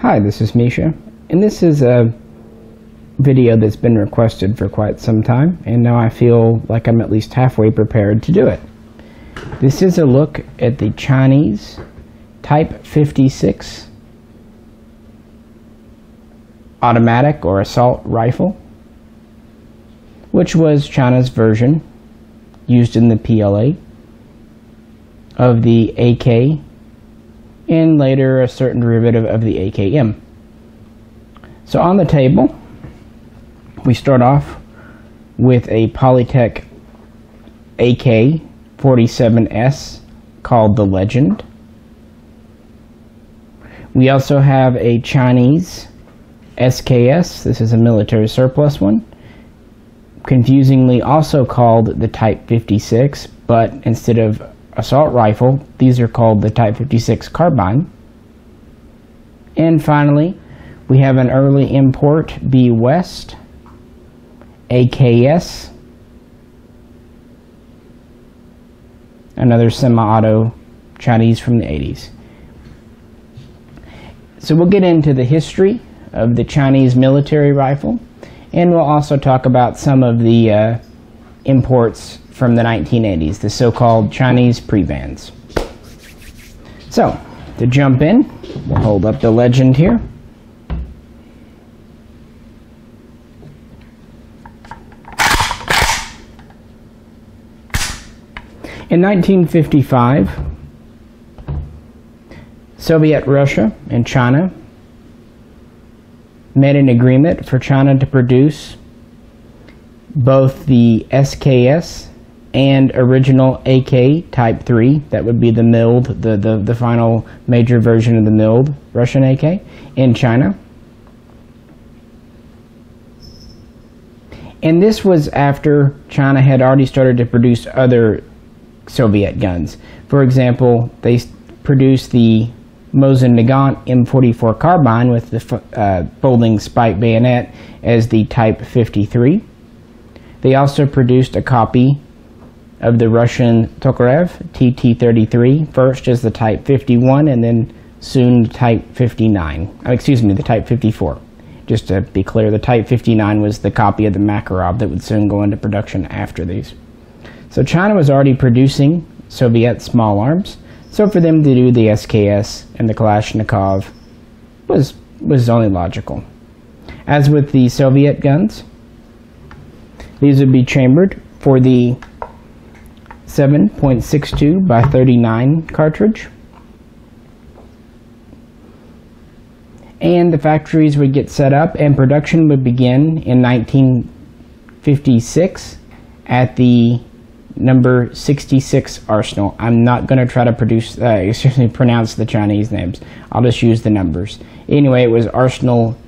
Hi, this is Misha, and this is a video that's been requested for quite some time, and now I feel like I'm at least halfway prepared to do it. This is a look at the Chinese Type 56 automatic or assault rifle, which was China's version used in the PLA of the AK and later a certain derivative of the AKM. So on the table, we start off with a Polytech AK47S called the Legend. We also have a Chinese SKS. This is a military surplus one, confusingly also called the Type 56, but instead of assault rifle, these are called the Type 56 carbine. And finally, we have an early import B-West, AKS, another semi-auto Chinese from the 80s. So we'll get into the history of the Chinese military rifle, and we'll also talk about some of the imports from the 1980s, the so-called Chinese pre-bans. So, to jump in, we'll hold up the Legend here. In 1955, Soviet Russia and China made an agreement for China to produce both the SKS and original AK Type 3, that would be the milled, the final major version of the milled Russian AK, in China. And this was after China had already started to produce other Soviet guns. For example, they produced the Mosin-Nagant M44 carbine with the folding spike bayonet as the Type 53. They also produced a copy of the Russian Tokarev TT-33, first as the Type 51 and then soon Type 59. Excuse me, the Type 54. Just to be clear, the Type 59 was the copy of the Makarov that would soon go into production after these. So China was already producing Soviet small arms, so for them to do the SKS and the Kalashnikov was only logical. As with the Soviet guns, these would be chambered for the 7.62x39 cartridge, and the factories would get set up and production would begin in 1956 at the number 66 arsenal. I'm not going to try to pronounce the Chinese names. I'll just use the numbers. Anyway, it was arsenal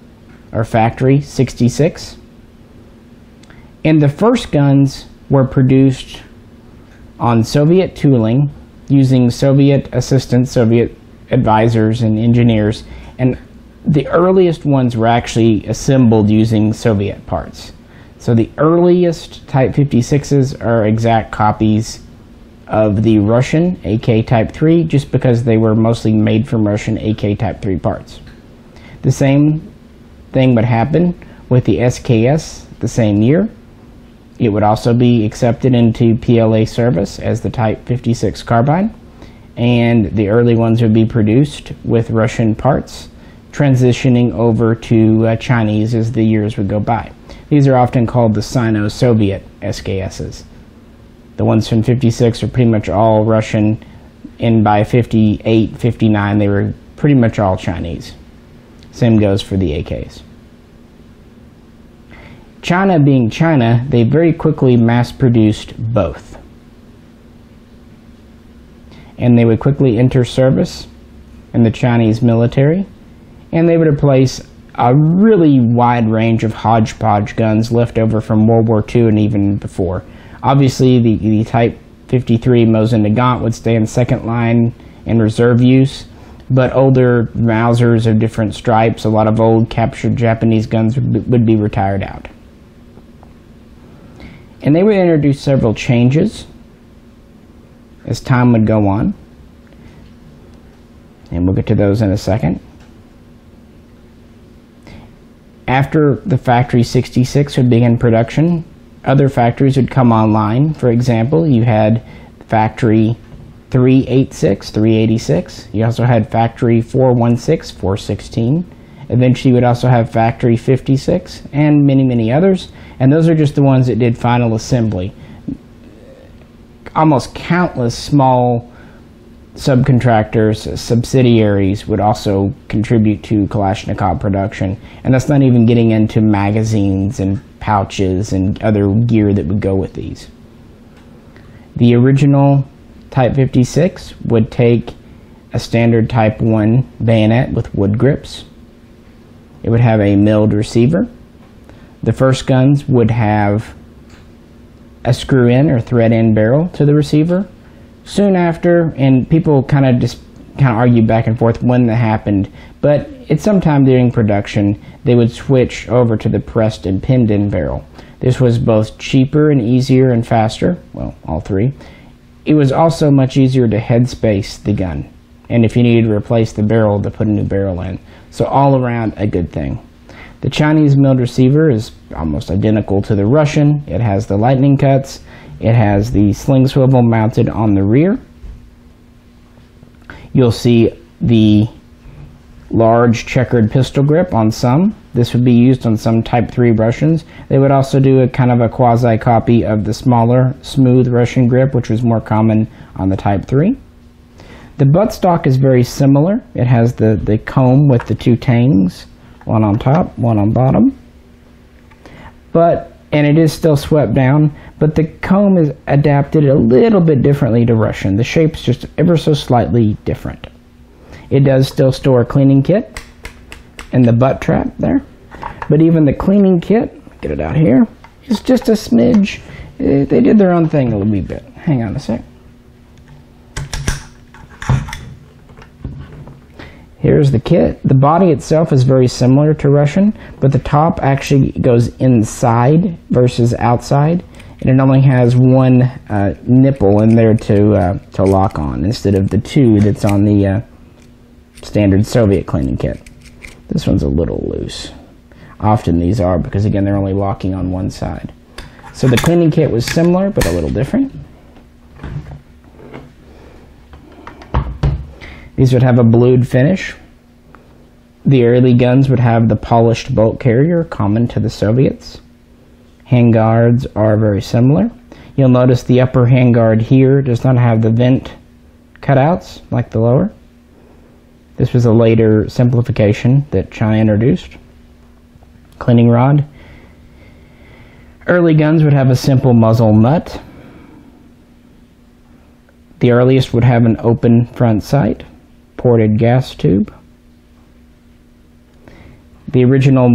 or factory 66, and the first guns were produced on Soviet tooling using Soviet assistants, Soviet advisors and engineers, and the earliest ones were actually assembled using Soviet parts. So the earliest Type 56s are exact copies of the Russian AK Type 3 just because they were mostly made from Russian AK Type 3 parts. The same thing would happen with the SKS the same year. It would also be accepted into PLA service as the Type 56 carbine, and the early ones would be produced with Russian parts, transitioning over to Chinese as the years would go by. These are often called the Sino-Soviet SKSs. The ones from 56 are pretty much all Russian, and by 58, 59 they were pretty much all Chinese. Same goes for the AKs. China being China, they very quickly mass-produced both, and they would quickly enter service in the Chinese military, and they would replace a really wide range of hodgepodge guns left over from World War II and even before. Obviously, the Type 53 Mosin-Nagant would stay in second line and reserve use, but older Mausers of different stripes, a lot of old captured Japanese guns would be retired out. And they would introduce several changes as time would go on, and we'll get to those in a second. After the Factory 66 would begin production, other factories would come online. For example, you had Factory 386, 386. You also had Factory 416, 416. Eventually, you would also have Factory 56 and many, many others. And those are just the ones that did final assembly. Almost countless small subcontractors, subsidiaries would also contribute to Kalashnikov production. And that's not even getting into magazines and pouches and other gear that would go with these. The original Type 56 would take a standard Type 1 bayonet with wood grips. It would have a milled receiver. The first guns would have a screw-in or thread-in barrel to the receiver. Soon after, and people kind of argue back and forth when that happened, but at some time during production, they would switch over to the pressed and pinned-in barrel. This was both cheaper and easier and faster, well, all three. It was also much easier to headspace the gun, and if you needed to replace the barrel, to put a new barrel in. So all around, a good thing. The Chinese milled receiver is almost identical to the Russian. It has the lightning cuts. It has the sling swivel mounted on the rear. You'll see the large checkered pistol grip on some. This would be used on some Type 3 Russians. They would also do a kind of a quasi copy of the smaller, smooth Russian grip, which was more common on the Type 3. The buttstock is very similar. It has the comb with the two tangs, one on top, one on bottom. But, and it is still swept down, but the comb is adapted a little bit differently to Russian. The shape's just ever so slightly different. It does still store a cleaning kit and the butt trap there, but even the cleaning kit, get it out here, it's just a smidge. They did their own thing a little bit. Hang on a sec. Here's the kit. The body itself is very similar to Russian, but the top actually goes inside versus outside, and it only has one nipple in there to lock on instead of the two that's on the standard Soviet cleaning kit. This one's a little loose. Often these are because, again, they're only locking on one side. So the cleaning kit was similar, but a little different. These would have a blued finish. The early guns would have the polished bolt carrier, common to the Soviets. Handguards are very similar. You'll notice the upper handguard here does not have the vent cutouts like the lower. This was a later simplification that China introduced. Cleaning rod. Early guns would have a simple muzzle nut. The earliest would have an open front sight. Ported gas tube. The original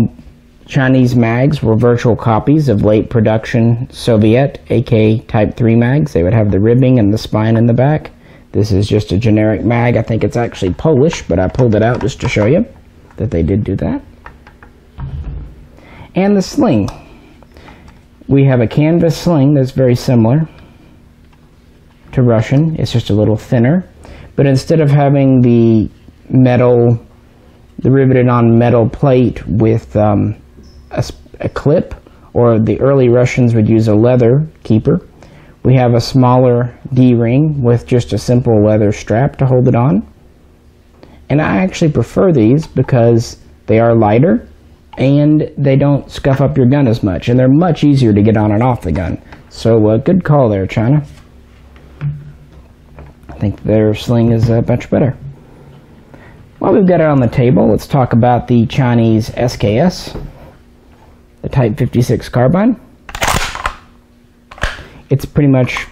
Chinese mags were virtual copies of late production Soviet AK Type 3 mags. They would have the ribbing and the spine in the back. This is just a generic mag. I think it's actually Polish, but I pulled it out just to show you that they did do that. And the sling. We have a canvas sling that's very similar to Russian. It's just a little thinner. But instead of having the metal, the riveted on metal plate with a clip, or the early Russians would use a leather keeper, we have a smaller D-ring with just a simple leather strap to hold it on. And I actually prefer these because they are lighter and they don't scuff up your gun as much, and they're much easier to get on and off the gun. So good call there, China. I think their sling is much better. While we've got it on the table, let's talk about the Chinese SKS, the Type 56 carbine. It's pretty much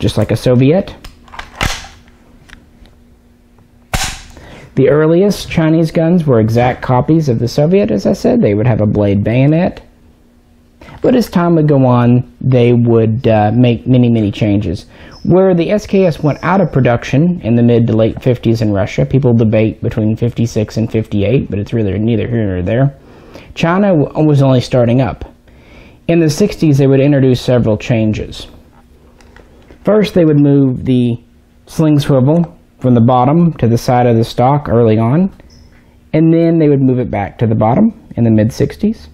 just like a Soviet. The earliest Chinese guns were exact copies of the Soviet, as I said. They would have a blade bayonet. But as time would go on, they would make many, many changes. Where the SKS went out of production in the mid to late 50s in Russia, people debate between 56 and 58, but it's really neither here nor there. China was only starting up. In the 60s, they would introduce several changes. First, they would move the sling swivel from the bottom to the side of the stock early on. and then they would move it back to the bottom in the mid-60s.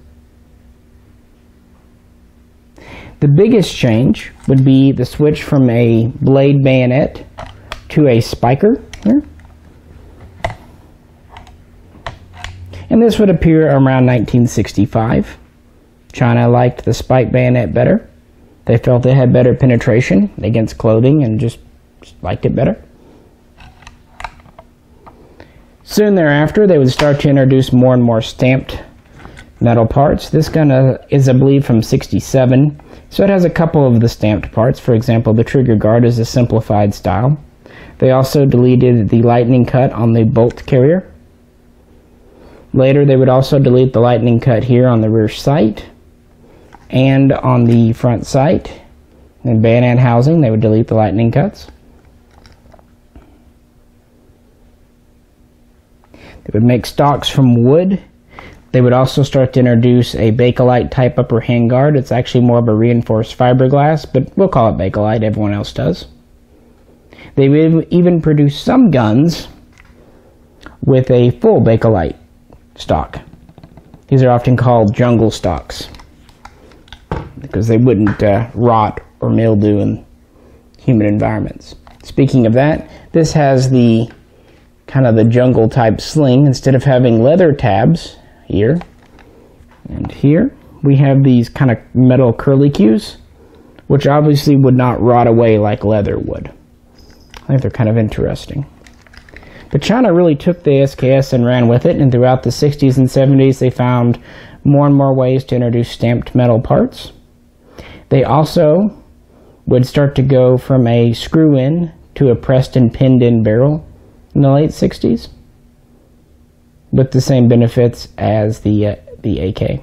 The biggest change would be the switch from a blade bayonet to a spiker here. And this would appear around 1965. China liked the spike bayonet better. They felt it had better penetration against clothing and just liked it better. Soon thereafter, they would start to introduce more and more stamped metal parts. This gun is, I believe, from 67, so it has a couple of the stamped parts. For example, the trigger guard is a simplified style. They also deleted the lightning cut on the bolt carrier. Later, they would also delete the lightning cut here on the rear sight and on the front sight. In bayonet housing, they would delete the lightning cuts. They would make stocks from wood. They would also start to introduce a Bakelite type upper handguard. It's actually more of a reinforced fiberglass, but we'll call it Bakelite. Everyone else does. They would even produce some guns with a full Bakelite stock. These are often called jungle stocks because they wouldn't rot or mildew in humid environments. Speaking of that, this has the kind of the jungle type sling. Instead of having leather tabs here and here, we have these kind of metal curlicues, which obviously would not rot away like leather would. I think they're kind of interesting. But China really took the SKS and ran with it, and throughout the 60s and 70s they found more and more ways to introduce stamped metal parts. They also would start to go from a screw-in to a pressed and pinned-in barrel in the late 60s with the same benefits as the AK.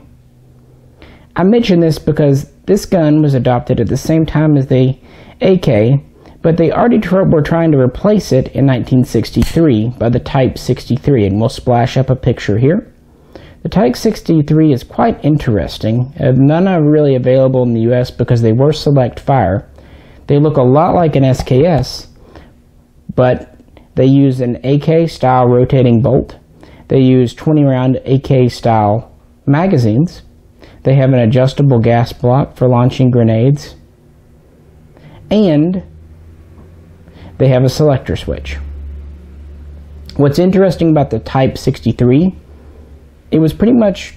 I mention this because this gun was adopted at the same time as the AK, but they already were trying to replace it in 1963 by the Type 63, and we'll splash up a picture here. The Type 63 is quite interesting. None are really available in the US because they were select fire. They look a lot like an SKS, but they use an AK style rotating bolt. They use 20 round AK style magazines. They have an adjustable gas block for launching grenades, and they have a selector switch. What's interesting about the Type 63, it was pretty much,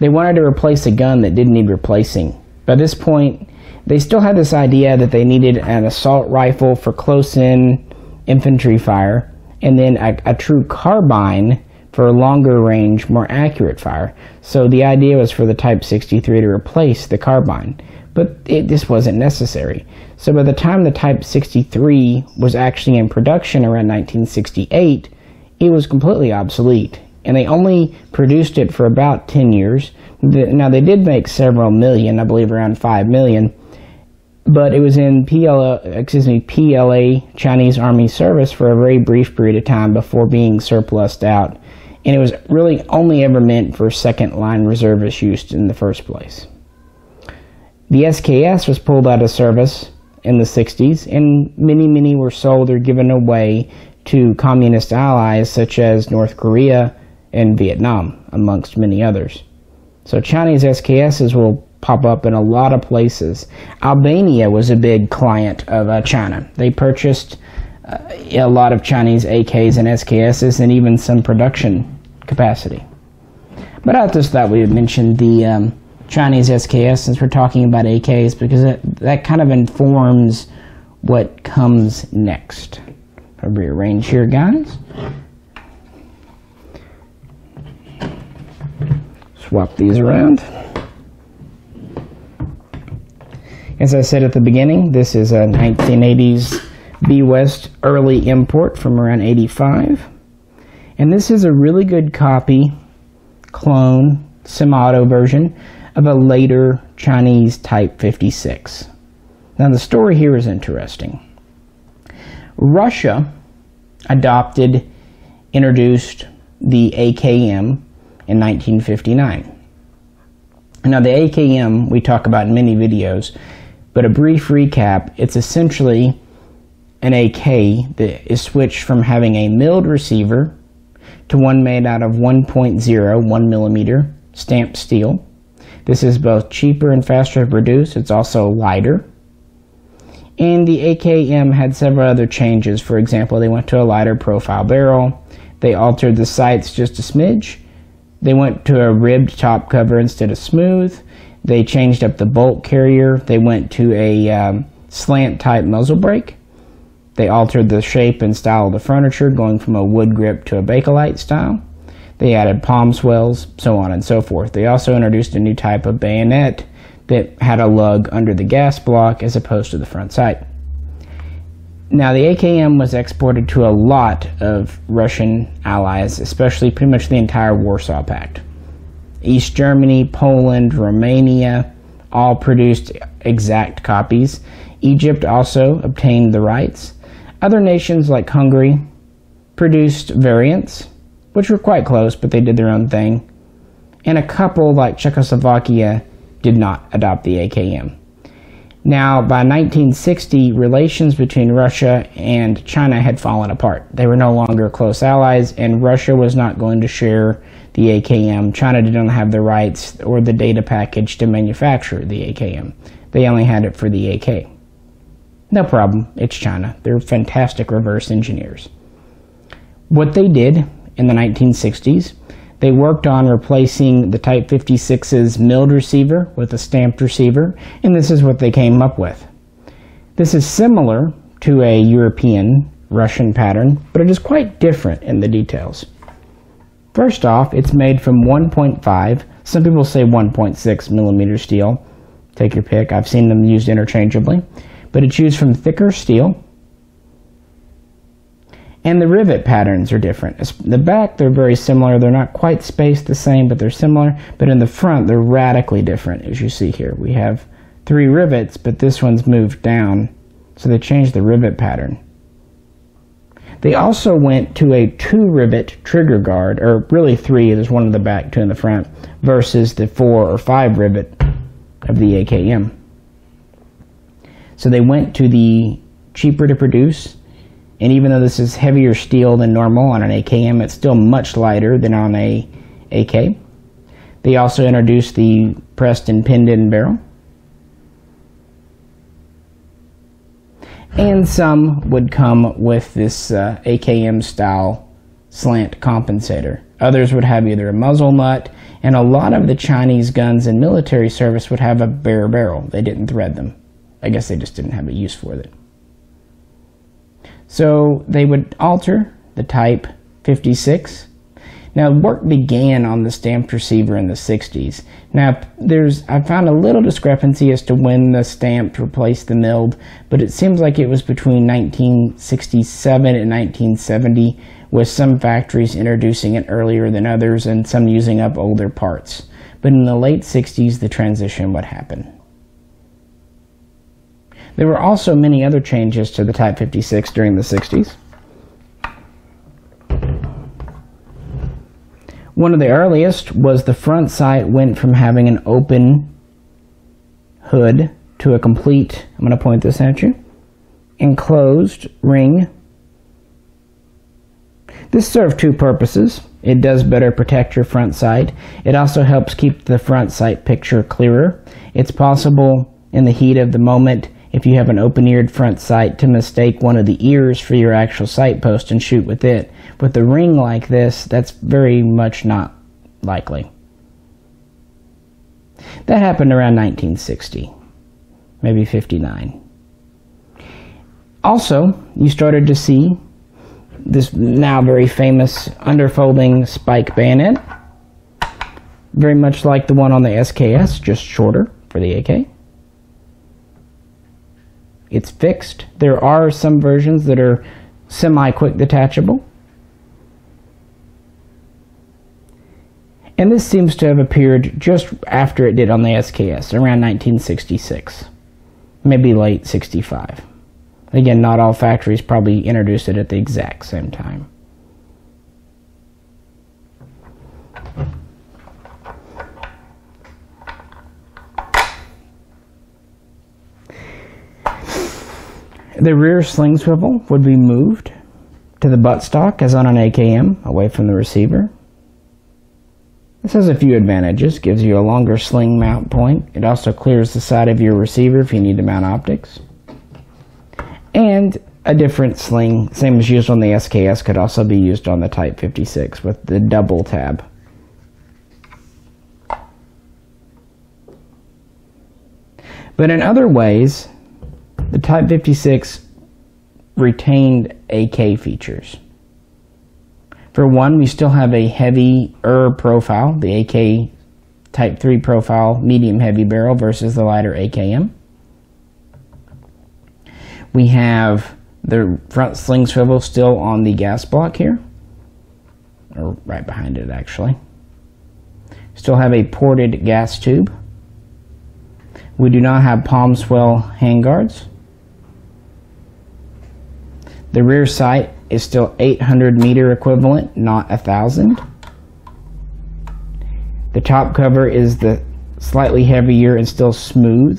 they wanted to replace a gun that didn't need replacing. By this point, they still had this idea that they needed an assault rifle for close-in infantry fire, and then a true carbine for longer range, more accurate fire. So the idea was for the Type 63 to replace the carbine. But this wasn't necessary. So by the time the Type 63 was actually in production around 1968, it was completely obsolete, and they only produced it for about 10 years. Now they did make several million, I believe around 5 million, but it was in PLA, Chinese Army service for a very brief period of time before being surplused out, and it was really only ever meant for second-line reservist use in the first place. The SKS was pulled out of service in the 60s, and many were sold or given away to communist allies such as North Korea and Vietnam, amongst many others. So Chinese SKSs will pop up in a lot of places. Albania was a big client of China. They purchased a lot of Chinese AKs and SKSs and even some production capacity. But I just thought we would mention the Chinese SKS since we're talking about AKs, because that kind of informs what comes next. I'll rearrange here, guys. Swap these around. As I said at the beginning, this is a 1980s B-West early import from around 85. And this is a really good copy, clone, semi-auto version of a later Chinese Type 56. Now the story here is interesting. Russia introduced the AKM in 1959. Now the AKM we talk about in many videos, but a brief recap, it's essentially an AK that is switched from having a milled receiver to one made out of 1.01mm stamped steel. This is both cheaper and faster to produce. It's also lighter. And the AKM had several other changes. For example, they went to a lighter profile barrel. They altered the sights just a smidge. They went to a ribbed top cover instead of smooth. They changed up the bolt carrier. They went to a slant type muzzle brake. They altered the shape and style of the furniture, going from a wood grip to a Bakelite style. They added palm swells, so on and so forth. They also introduced a new type of bayonet that had a lug under the gas block as opposed to the front sight. Now, the AKM was exported to a lot of Russian allies, especially pretty much the entire Warsaw Pact. East Germany, Poland, Romania all produced exact copies. Egypt also obtained the rights. Other nations like Hungary produced variants, which were quite close, but they did their own thing. And a couple like Czechoslovakia did not adopt the AKM. Now, by 1960, relations between Russia and China had fallen apart. They were no longer close allies, and Russia was not going to share the AKM. China didn't have the rights or the data package to manufacture the AKM. They only had it for the AK. No problem, it's China. They're fantastic reverse engineers. What they did in the 1960s, they worked on replacing the Type 56's milled receiver with a stamped receiver, and this is what they came up with. This is similar to a European Russian pattern, but it is quite different in the details. First off, it's made from 1.5, some people say 1.6mm steel. Take your pick, I've seen them used interchangeably. But it's used from thicker steel, and the rivet patterns are different. The back, they're very similar. They're not quite spaced the same, but they're similar. But in the front, they're radically different, as you see here. We have 3 rivets, but this one's moved down, so they changed the rivet pattern. They also went to a 2-rivet trigger guard, or really 3, there's 1 in the back, 2 in the front, versus the 4 or 5 rivet of the AKM. So they went to the cheaper to produce. And even though this is heavier steel than normal on an AKM, it's still much lighter than on a AK. They also introduced the pressed and pinned-in barrel. And some would come with this AKM-style slant compensator. Others would have either a muzzle nut, and a lot of the Chinese guns in military service would have a bare barrel. They didn't thread them. I guess they just didn't have a use for it. So they would alter the Type 56. Now, work began on the stamped receiver in the 60s. Now, I found a little discrepancy as to when the stamped replaced the milled, but it seems like it was between 1967 and 1970, with some factories introducing it earlier than others and some using up older parts. But in the late 60s, the transition would happen. There were also many other changes to the Type 56 during the 60s. One of the earliest was the front sight went from having an open hood to a complete, I'm going to point this at you, enclosed ring. This served 2 purposes. It does better protect your front sight. It also helps keep the front sight picture clearer. It's possible in the heat of the moment, if you have an open-eared front sight, to mistake one of the ears for your actual sight post and shoot with it. With a ring like this, that's very much not likely. That happened around 1960, maybe 59. Also, you started to see this now very famous underfolding spike bayonet, very much like the one on the SKS, just shorter for the AK. It's fixed. There are some versions that are semi-quick detachable. And this seems to have appeared just after it did on the SKS, around 1966, maybe late 65. Again, not all factories probably introduced it at the exact same time. The rear sling swivel would be moved to the buttstock as on an AKM, away from the receiver. This has a few advantages. Gives you a longer sling mount point. It also clears the side of your receiver if you need to mount optics. And a different sling, same as used on the SKS, could also be used on the Type 56 with the double tab. But in other ways, the Type 56 retained AK features. For one, we still have a heavier profile, the AK Type 3 profile, medium heavy barrel versus the lighter AKM. We have the front sling swivel still on the gas block here, or right behind it actually. Still have a ported gas tube. We do not have palm swell handguards. The rear sight is still 800 meter equivalent, not 1,000. The top cover is the slightly heavier and still smooth.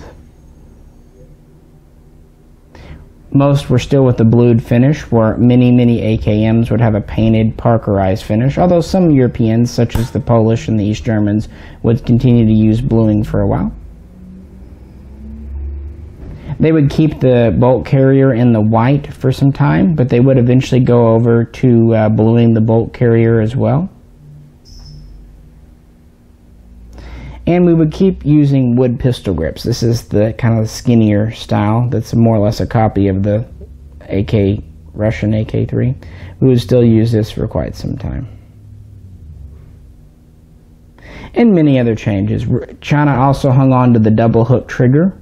Most were still with the blued finish, where many AKMs would have a painted Parkerized finish, although some Europeans, such as the Polish and the East Germans, would continue to use bluing for a while. They would keep the bolt carrier in the white for some time, but they would eventually go over to bluing the bolt carrier as well. And we would keep using wood pistol grips. This is the kind of skinnier style that's more or less a copy of the AK, Russian AK3. We would still use this for quite some time. And many other changes. China also hung on to the double hook trigger,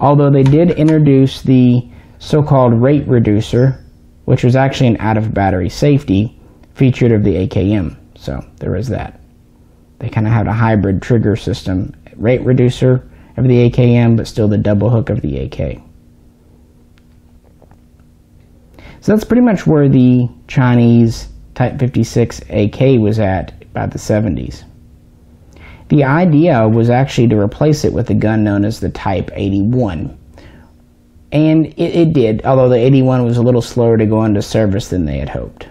although they did introduce the so-called rate reducer, which was actually an out-of-battery safety feature of the AKM. So there is that. They kind of had a hybrid trigger system, rate reducer of the AKM, but still the double hook of the AK. So that's pretty much where the Chinese Type 56 AK was at by the 70s. The idea was actually to replace it with a gun known as the Type 81. And it did, although the 81 was a little slower to go into service than they had hoped.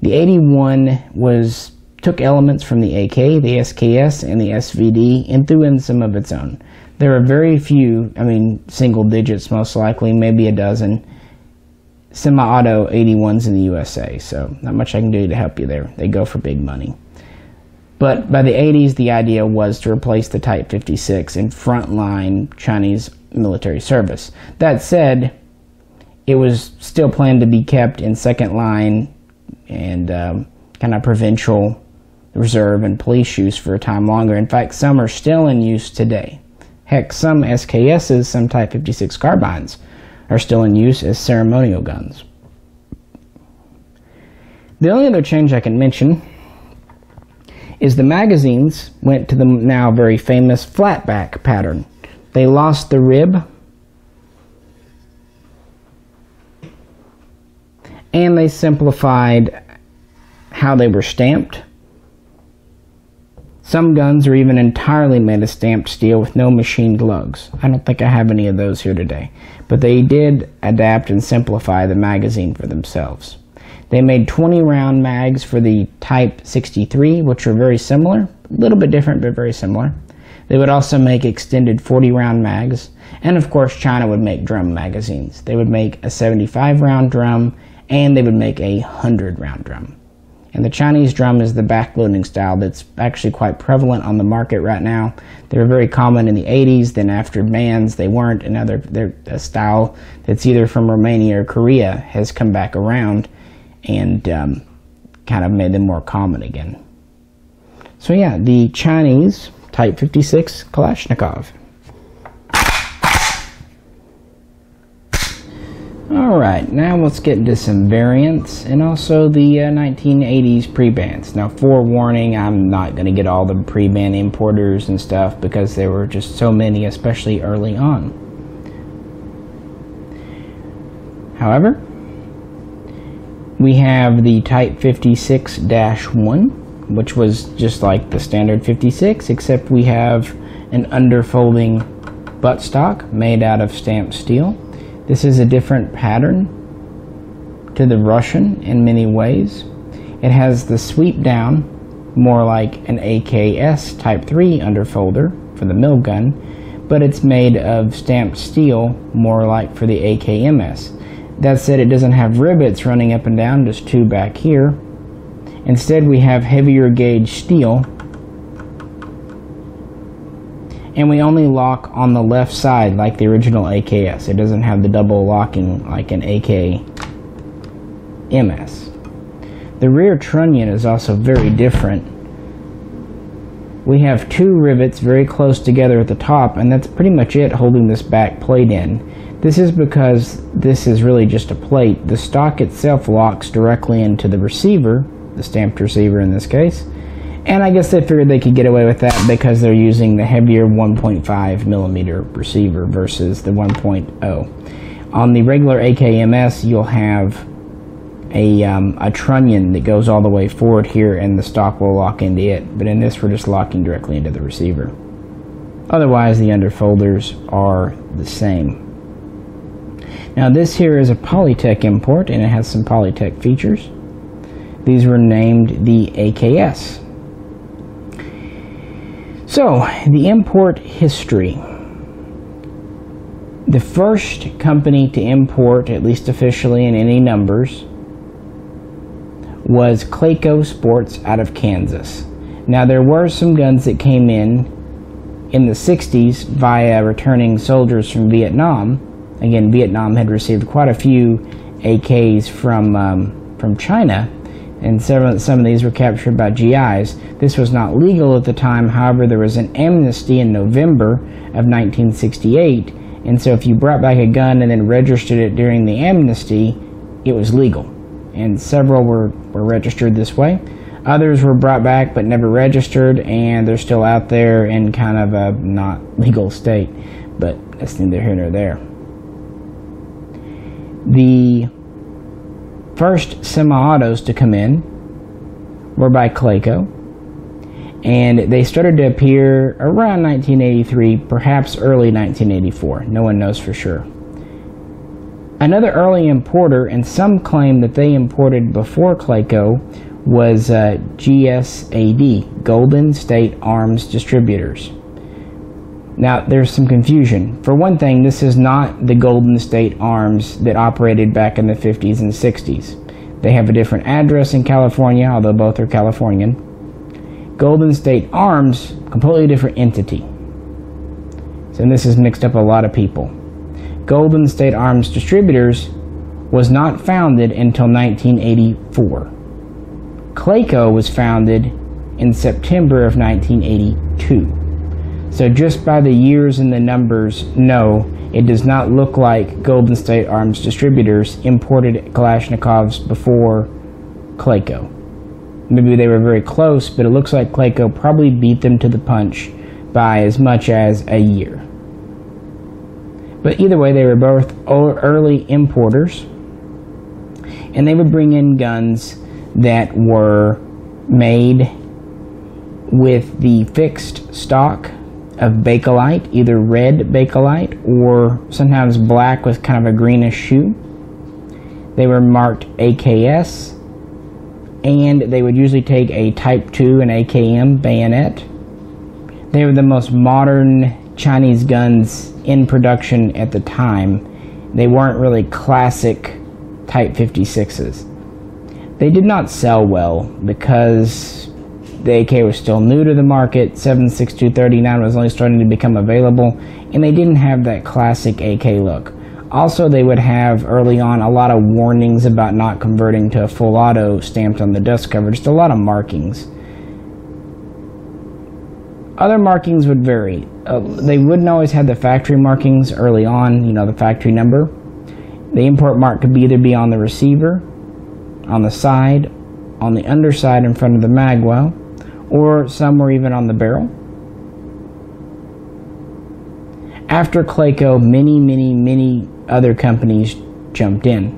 The 81 took elements from the AK, the SKS, and the SVD, and threw in some of its own. There are very few, I mean single digits most likely, maybe a dozen, semi-auto 81s in the USA, so not much I can do to help you there. They go for big money. But by the 80s, the idea was to replace the Type 56 in frontline Chinese military service. That said, it was still planned to be kept in second line and kind of provincial reserve and police use for a time longer. In fact, some are still in use today. Heck, some SKSs, some Type 56 carbines are still in use as ceremonial guns. The only other change I can mention is the magazines went to the now very famous flatback pattern. They lost the rib, and they simplified how they were stamped. Some guns are even entirely made of stamped steel with no machined lugs. I don't think I have any of those here today, but they did adapt and simplify the magazine for themselves. They made 20-round mags for the Type 63, which are very similar, a little bit different, but very similar. They would also make extended 40-round mags, and of course China would make drum magazines. They would make a 75-round drum, and they would make a 100-round drum. And the Chinese drum is the backloading style that's actually quite prevalent on the market right now. They were very common in the 80s, then after bans they weren't, and they're a style that's either from Romania or Korea has come back around and kind of made them more common again. So yeah, the Chinese Type 56 Kalashnikov. Alright, now let's get into some variants and also the 1980s pre-bans. Now, forewarning, I'm not going to get all the pre-ban importers and stuff because there were just so many, especially early on. However, we have the Type 56-1, which was just like the standard 56, except we have an underfolding buttstock made out of stamped steel. This is a different pattern. to the Russian in many ways. It has the sweep down, more like an AKS Type 3 underfolder for the mill gun, but it's made of stamped steel, more like for the AKMS. That said, it doesn't have rivets running up and down, just two back here. Instead, we have heavier gauge steel, and we only lock on the left side like the original AKS. It doesn't have the double locking like an AKMS. The rear trunnion is also very different. We have two rivets very close together at the top, and that's pretty much it holding this back plate in. This is because this is really just a plate. The stock itself locks directly into the receiver, the stamped receiver in this case, and I guess they figured they could get away with that because they're using the heavier 1.5mm receiver versus the 1.0. On the regular AKMS, you'll have a trunnion that goes all the way forward here, and the stock will lock into it, but in this we're just locking directly into the receiver. Otherwise, the underfolders are the same. Now, this here is a Polytech import, and it has some Polytech features. These were named the AKS. So, the import history. The first company to import, at least officially in any numbers, was Clayco Sports out of Kansas. Now, there were some guns that came in the 60s via returning soldiers from Vietnam. Again, Vietnam had received quite a few AKs from China, and some of these were captured by GIs. This was not legal at the time. However, there was an amnesty in November of 1968, and so if you brought back a gun and then registered it during the amnesty, it was legal. And several were registered this way. Others were brought back but never registered, and they're still out there in kind of a not legal state, but that's neither here nor there. The first semi-autos to come in were by Clayco, and they started to appear around 1983, perhaps early 1984. No one knows for sure. Another early importer, and some claim that they imported before Clayco, was GSAD, Golden State Arms Distributors. Now, there's some confusion. For one thing, this is not the Golden State Arms that operated back in the 50s and 60s. They have a different address in California, although both are Californian. Golden State Arms, completely different entity. So this has mixed up a lot of people. Golden State Arms Distributors was not founded until 1984. Clayco was founded in September of 1982. So just by the years and the numbers, no, it does not look like Golden State Arms Distributors imported Kalashnikovs before Clayco. Maybe they were very close, but it looks like Clayco probably beat them to the punch by as much as a year. But either way, they were both early importers, and they would bring in guns that were made with the fixed stock of Bakelite, either red Bakelite or sometimes black with kind of a greenish hue. They were marked AKS, and they would usually take a Type 2 and AKM bayonet. They were the most modern Chinese guns in production at the time. They weren't really classic Type 56s. They did not sell well because the AK was still new to the market, 7.62x39 was only starting to become available, and they didn't have that classic AK look. Also, they would have early on a lot of warnings about not converting to a full auto stamped on the dust cover, just a lot of markings. Other markings would vary. They wouldn't always have the factory markings early on, you know, the factory number. The import mark could either be on the receiver, on the side, on the underside in front of the magwell, or some were even on the barrel. After Clayco, many other companies jumped in.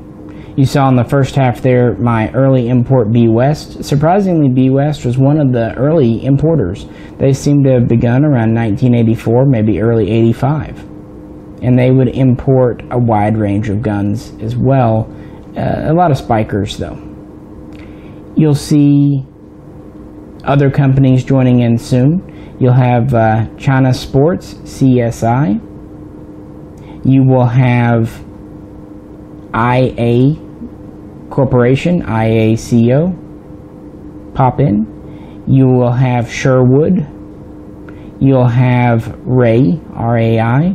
You saw in the first half there my early import B-West. Surprisingly, B-West was one of the early importers. They seem to have begun around 1984, maybe early 85. And they would import a wide range of guns as well a lot of spikers though. You'll see other companies joining in soon. You'll have China Sports, CSI. You will have IA Corporation, IACO, pop in. You will have Sherwood. You'll have Ray, RAI.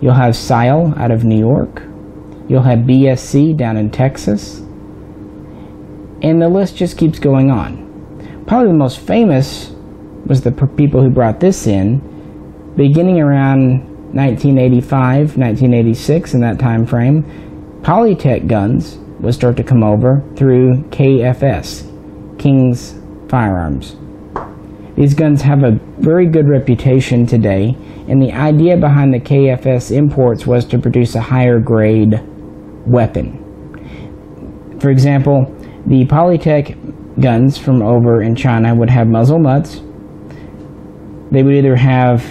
You'll have Sile out of New York. You'll have BSC down in Texas. And the list just keeps going on. Probably the most famous was the people who brought this in, beginning around 1985, 1986, in that time frame. Polytech guns would start to come over through KFS, King's Firearms. These guns have a very good reputation today, and the idea behind the KFS imports was to produce a higher grade weapon. For example, the Polytech guns from over in China would have muzzle nuts. They would either have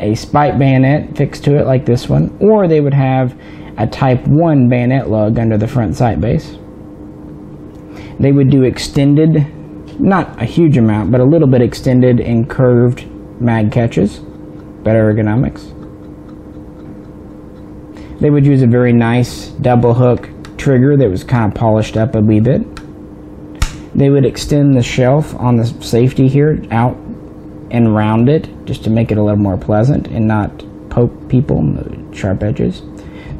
a spike bayonet fixed to it like this one, or they would have a Type 1 bayonet lug under the front sight base. They would do extended, not a huge amount, but a little bit extended and curved mag catches, better ergonomics. They would use a very nice double hook trigger that was kind of polished up a wee bit. They would extend the shelf on the safety here out and round it just to make it a little more pleasant and not poke people in the sharp edges.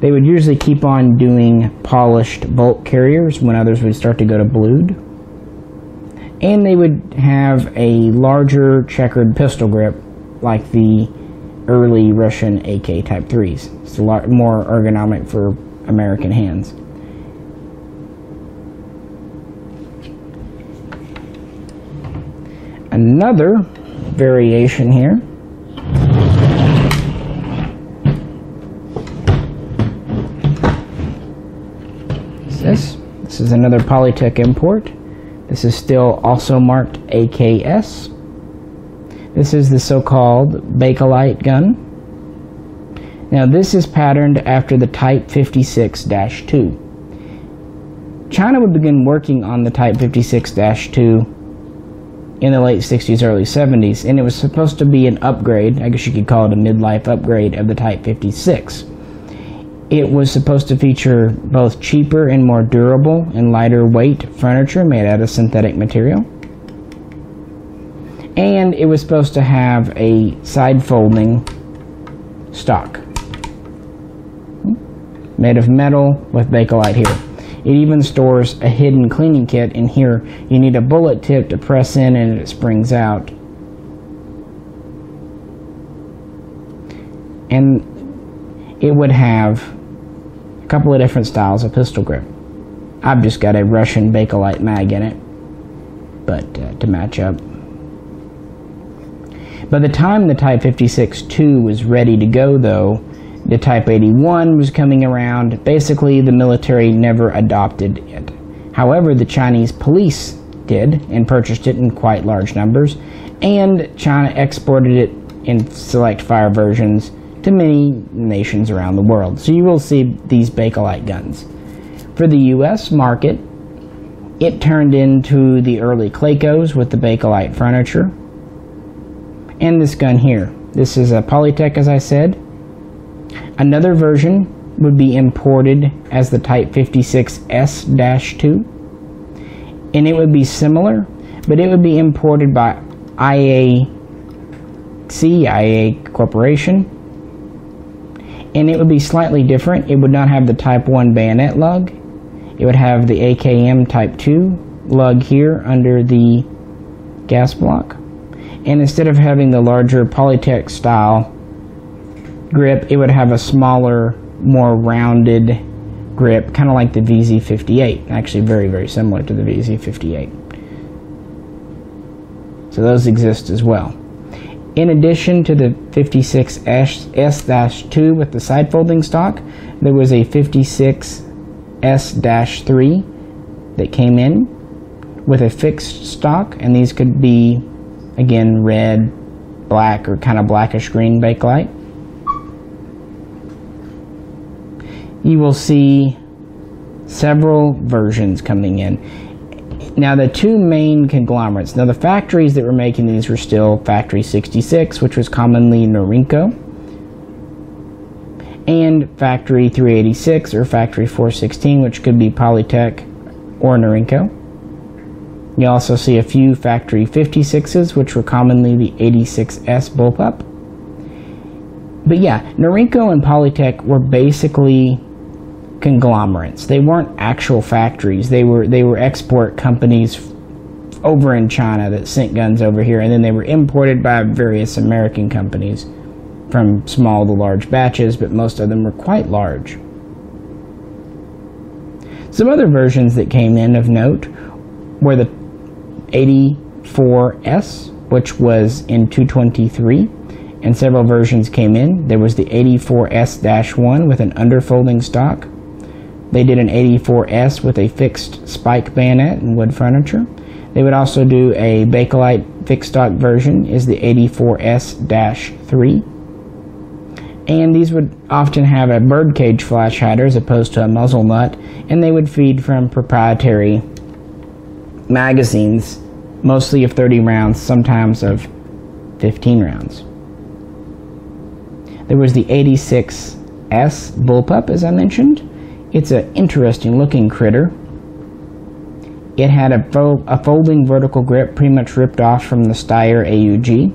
They would usually keep on doing polished bolt carriers when others would start to go to blued. And they would have a larger checkered pistol grip like the early Russian AK Type 3s. It's a lot more ergonomic for American hands. Another variation here is this. This is another Polytech import. This is still also marked AKS. This is the so-called Bakelite gun. Now this is patterned after the Type 56-2. China would begin working on the Type 56-2 in the late 60s, early 70s, and it was supposed to be an upgrade, I guess you could call it a midlife upgrade of the Type 56. It was supposed to feature both cheaper and more durable and lighter weight furniture made out of synthetic material. And it was supposed to have a side folding stock made of metal with Bakelite here. It even stores a hidden cleaning kit in here. You need a bullet tip to press in and it springs out. And it would have a couple of different styles of pistol grip. I've just got a Russian Bakelite mag in it, but to match up. By the time the Type 56-2 was ready to go though, the Type 81 was coming around. Basically the military never adopted it. However, the Chinese police did and purchased it in quite large numbers, and China exported it in select fire versions to many nations around the world. So you will see these Bakelite guns. For the US market, it turned into the early Claycos with the Bakelite furniture. And this gun here. This is a Polytech, as I said. Another version would be imported as the Type 56S-2. And it would be similar, but it would be imported by IA Corporation. And it would be slightly different. It would not have the Type 1 bayonet lug. It would have the AKM Type 2 lug here under the gas block. And instead of having the larger Polytech style grip, it would have a smaller, more rounded grip, kind of like the VZ-58. Actually very, very similar to the VZ-58. So those exist as well. In addition to the 56S-2 with the side folding stock, there was a 56S-3 that came in with a fixed stock, and these could be, again, red, black, or kind of blackish green Bakelite. You will see several versions coming in. Now the two main conglomerates, now the factories that were making these were still Factory 66, which was commonly Norinco, and Factory 386 or Factory 416, which could be Polytech or Norinco. You also see a few Factory 56s, which were commonly the 86S bullpup. But yeah, Norinco and Polytech were basically conglomerates. They weren't actual factories. They were export companies over in China that sent guns over here, and then they were imported by various American companies from small to large batches, but most of them were quite large. Some other versions that came in of note were the 84S, which was in 223, and several versions came in. There was the 84S-1 with an underfolding stock. They did an 84S with a fixed spike bayonet and wood furniture. They would also do a Bakelite fixed stock version, is the 84S-3. And these would often have a birdcage flash hider as opposed to a muzzle nut, and they would feed from proprietary magazines, mostly of 30 rounds, sometimes of 15 rounds. There was the 86S bullpup, as I mentioned. It's an interesting looking critter. It had a folding vertical grip pretty much ripped off from the Steyr AUG.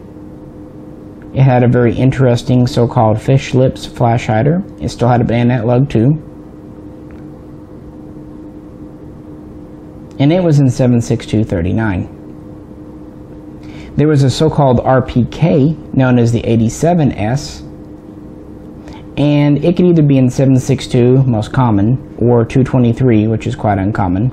It had a very interesting so-called fish lips flash hider. It still had a bayonet lug too. And it was in 7.62x39. There was a so-called RPK known as the 87S, and it could either be in 7.62, most common, or 223, which is quite uncommon.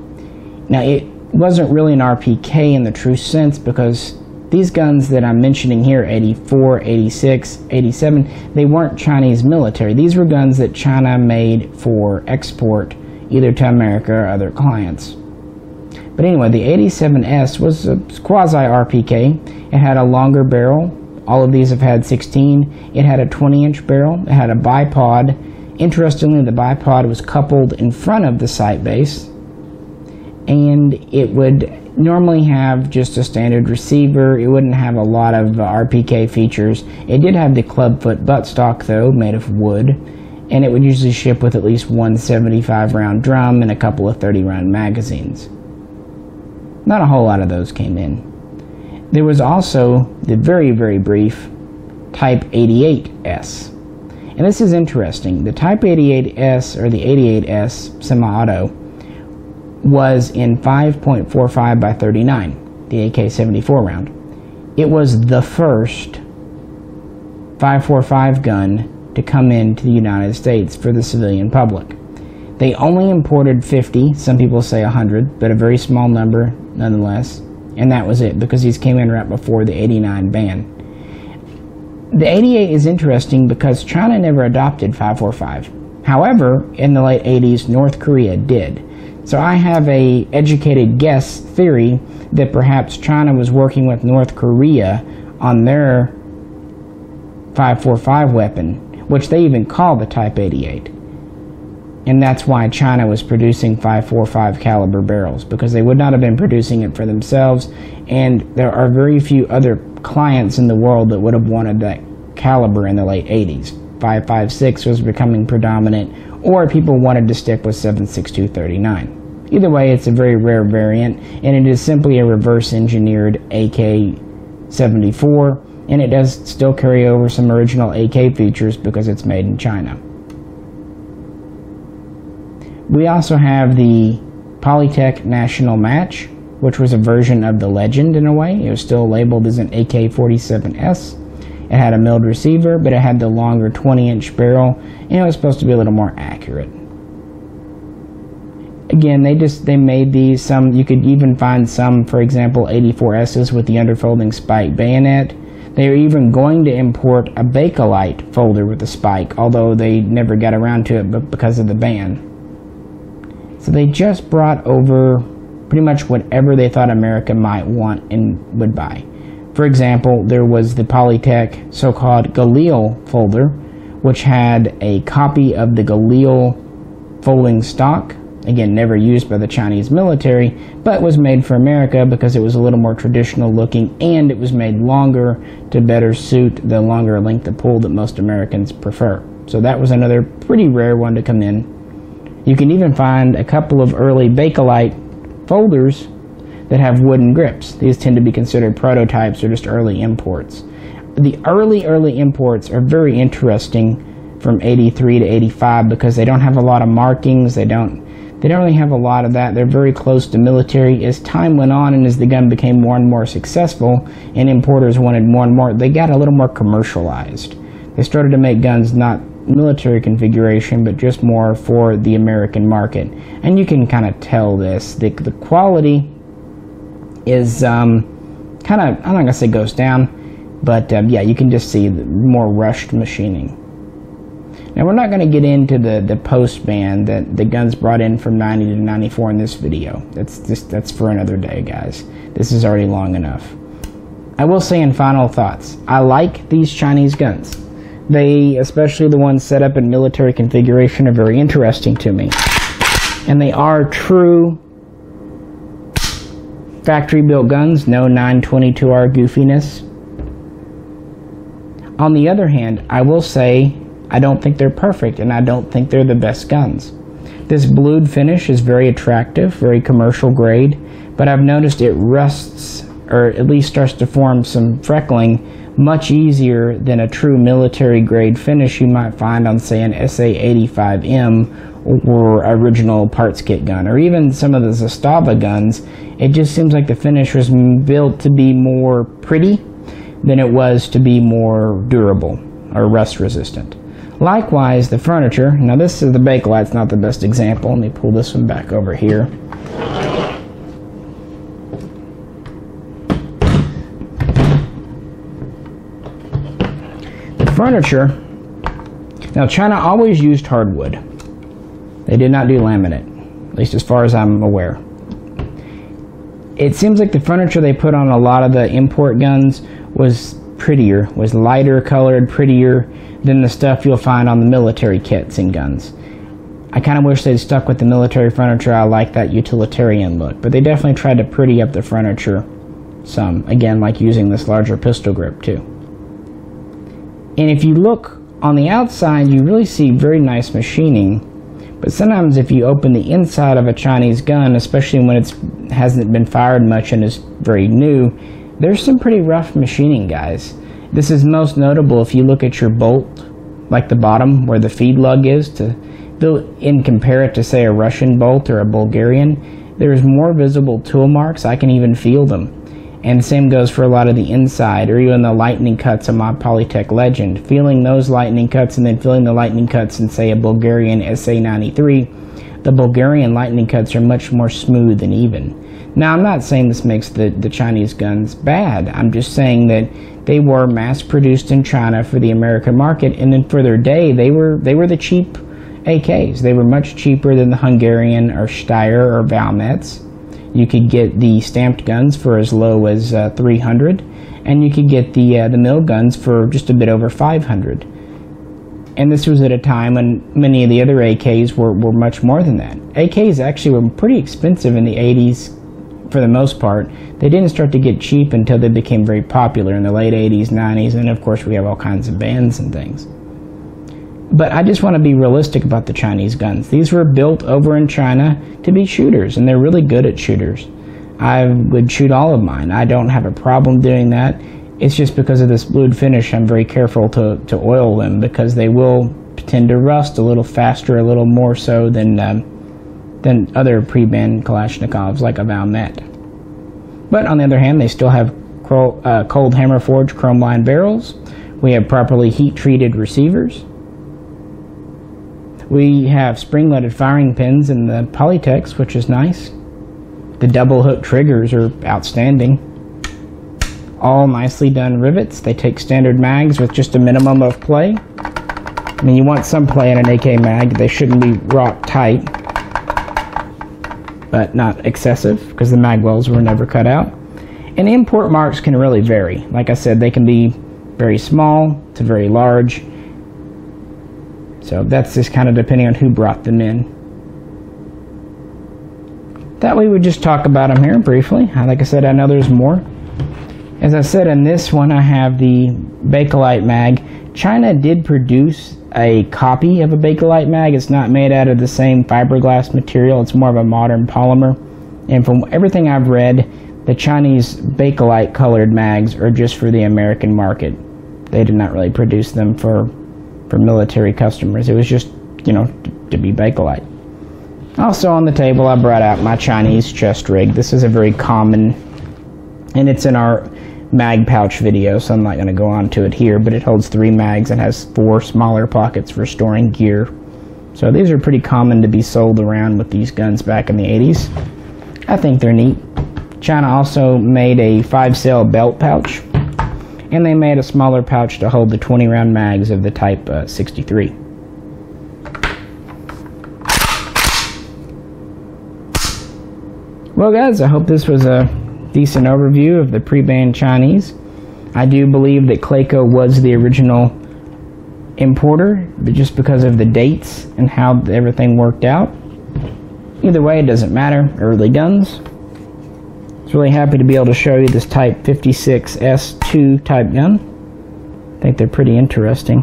Now it wasn't really an RPK in the true sense, because these guns that I'm mentioning here, 84, 86, 87, they weren't Chinese military. These were guns that China made for export, either to America or other clients. But anyway, the 87S was a quasi-RPK. It had a longer barrel. All of these have had 16. It had a 20-inch barrel. It had a bipod. Interestingly, the bipod was coupled in front of the sight base, and it would normally have just a standard receiver. It wouldn't have a lot of RPK features. It did have the clubfoot buttstock though, made of wood, and it would usually ship with at least one 75 round drum and a couple of 30 round magazines. Not a whole lot of those came in. There was also the very, very brief Type 88S. And this is interesting. The Type 88S or the 88S semi-auto was in 5.45x39, the AK-74 round. It was the first 5.45 gun to come into the United States for the civilian public. They only imported 50, some people say 100, but a very small number nonetheless, and that was it, because these came in right before the 89 ban. The 88 is interesting because China never adopted 5.45. However, in the late 80s, North Korea did. So I have an educated guess theory that perhaps China was working with North Korea on their 5.45 weapon, which they even call the Type 88. And that's why China was producing 5.45 caliber barrels, because they would not have been producing it for themselves, and there are very few other clients in the world that would have wanted that caliber in the late 80s. 5.56 was becoming predominant, or people wanted to stick with 7.62x39. Either way, it's a very rare variant, and it is simply a reverse-engineered AK-74, and it does still carry over some original AK features because it's made in China. We also have the Polytech National Match, which was a version of the Legend in a way. It was still labeled as an AK-47S. It had a milled receiver, but it had the longer 20-inch barrel, and it was supposed to be a little more accurate. Again, they made these. Some you could even find some, for example, 84S's with the underfolding spike bayonet. They were even going to import a Bakelite folder with a spike, although they never got around to it, but because of the ban. So they just brought over pretty much whatever they thought America might want and would buy. For example, there was the Polytech so-called Galil folder, which had a copy of the Galil folding stock, again never used by the Chinese military, but was made for America because it was a little more traditional looking, and it was made longer to better suit the longer length of pull that most Americans prefer. So that was another pretty rare one to come in. You can even find a couple of early Bakelite folders that have wooden grips. These tend to be considered prototypes or just early imports. The early imports are very interesting from 83 to 85 because they don't have a lot of markings. They don't really have a lot of that. They're very close to military. As time went on and as the gun became more and more successful and importers wanted more and more, they got a little more commercialized. They started to make guns not military configuration, but just more for the American market. And you can kind of tell this. The quality is kind of, I'm not going to say goes down, but yeah, you can just see the more rushed machining. Now, we're not going to get into the post band that the guns brought in from 90 to 94 in this video. That's for another day, guys. This is already long enough. I will say in final thoughts, I like these Chinese guns. They, especially the ones set up in military configuration, are very interesting to me. And they are true factory-built guns, no 922R goofiness. On the other hand, I will say I don't think they're perfect, and I don't think they're the best guns. This blued finish is very attractive, very commercial grade, but I've noticed it rusts, or at least starts to form some freckling, much easier than a true military grade finish you might find on, say, an SA-85M or original parts kit gun, or even some of the Zastava guns. It just seems like the finish was built to be more pretty than it was to be more durable or rust resistant. Likewise, the furniture. Now, this is the Bakelite's not the best example. Let me pull this one back over here. Furniture. Now, China always used hardwood. They did not do laminate, at least as far as I'm aware. It seems like the furniture they put on a lot of the import guns was prettier, was lighter colored, prettier than the stuff you'll find on the military kits and guns. I kind of wish they'd stuck with the military furniture. I like that utilitarian look, but they definitely tried to pretty up the furniture some, again, like using this larger pistol grip too. And if you look on the outside, you really see very nice machining, but sometimes if you open the inside of a Chinese gun, especially when it hasn't been fired much and is very new, there's some pretty rough machining, guys. This is most notable if you look at your bolt, like the bottom where the feed lug is, and compare it to, say, a Russian bolt or a Bulgarian. There's more visible tool marks. I can even feel them. And the same goes for a lot of the inside, or even the lightning cuts on my Polytech Legend. Feeling those lightning cuts and then feeling the lightning cuts in, say, a Bulgarian SA-93, the Bulgarian lightning cuts are much more smooth and even. Now, I'm not saying this makes the Chinese guns bad. I'm just saying that they were mass-produced in China for the American market, and then for their day, they were the cheap AKs. They were much cheaper than the Hungarian or Steyr or Valmets. You could get the stamped guns for as low as 300, and you could get the mill guns for just a bit over 500. And this was at a time when many of the other AKs were much more than that. AKs actually were pretty expensive in the 80s for the most part. They didn't start to get cheap until they became very popular in the late 80s, 90s, and of course we have all kinds of bans and things. But I just want to be realistic about the Chinese guns. These were built over in China to be shooters, and they're really good at shooters. I would shoot all of mine. I don't have a problem doing that. It's just because of this blued finish, I'm very careful to oil them because they will tend to rust a little faster, a little more so than other pre-banned Kalashnikovs like a Valmet. But on the other hand, they still have cold hammer forged chrome lined barrels. We have properly heat treated receivers. We have spring-loaded firing pins in the Polytechs, which is nice. The double hook triggers are outstanding. All nicely done rivets. They take standard mags with just a minimum of play. I mean, you want some play in an AK mag. They shouldn't be wrought tight, but not excessive, because the mag wells were never cut out. And import marks can really vary. Like I said, they can be very small to very large. So that's just kind of depending on who brought them in. that we would just talk about them here briefly. Like I said, I know there's more. As I said, in this one I have the Bakelite mag. China did produce a copy of a Bakelite mag. It's not made out of the same fiberglass material. It's more of a modern polymer. And from everything I've read, the Chinese Bakelite colored mags are just for the American market. They did not really produce them for military customers. It was just, you know, to be Bakelite. Also on the table, I brought out my Chinese chest rig. This is a very common, and it's in our mag pouch video, so I'm not going to go on to it here, but it holds 3 mags and has 4 smaller pockets for storing gear. So these are pretty common to be sold around with these guns back in the 80s. I think they're neat. China also made a 5-cell belt pouch, and they made a smaller pouch to hold the 20-round mags of the Type 63. Well guys, I hope this was a decent overview of the pre-banned Chinese. I do believe that Clayco was the original importer, but just because of the dates and how everything worked out. Either way, it doesn't matter. Early guns. I was really happy to be able to show you this Type 56S2 type gun. I think they're pretty interesting.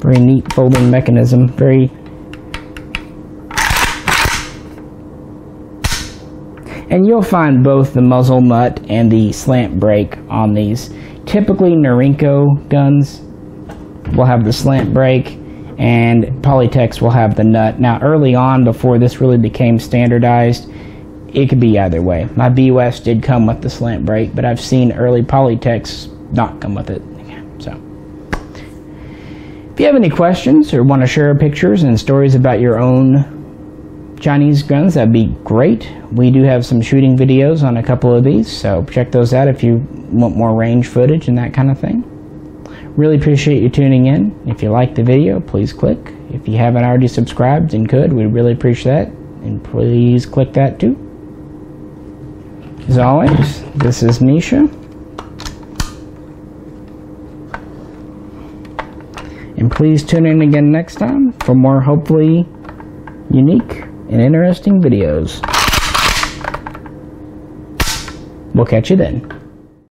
Very neat folding mechanism. Very. And you'll find both the muzzle nut and the slant brake on these. Typically, Norinco guns will have the slant brake, and Polytech will have the nut. Now, early on, before this really became standardized, it could be either way. My B-West did come with the slant brake, but I've seen early Polytech not come with it. So, if you have any questions or want to share pictures and stories about your own Chinese guns, that'd be great. We do have some shooting videos on a couple of these, so check those out if you want more range footage and that kind of thing. Really appreciate you tuning in. If you like the video, please click. If you haven't already subscribed and could, we really appreciate that, and please click that too. As always, this is Misha, and please tune in again next time for more hopefully unique and interesting videos. We'll catch you then.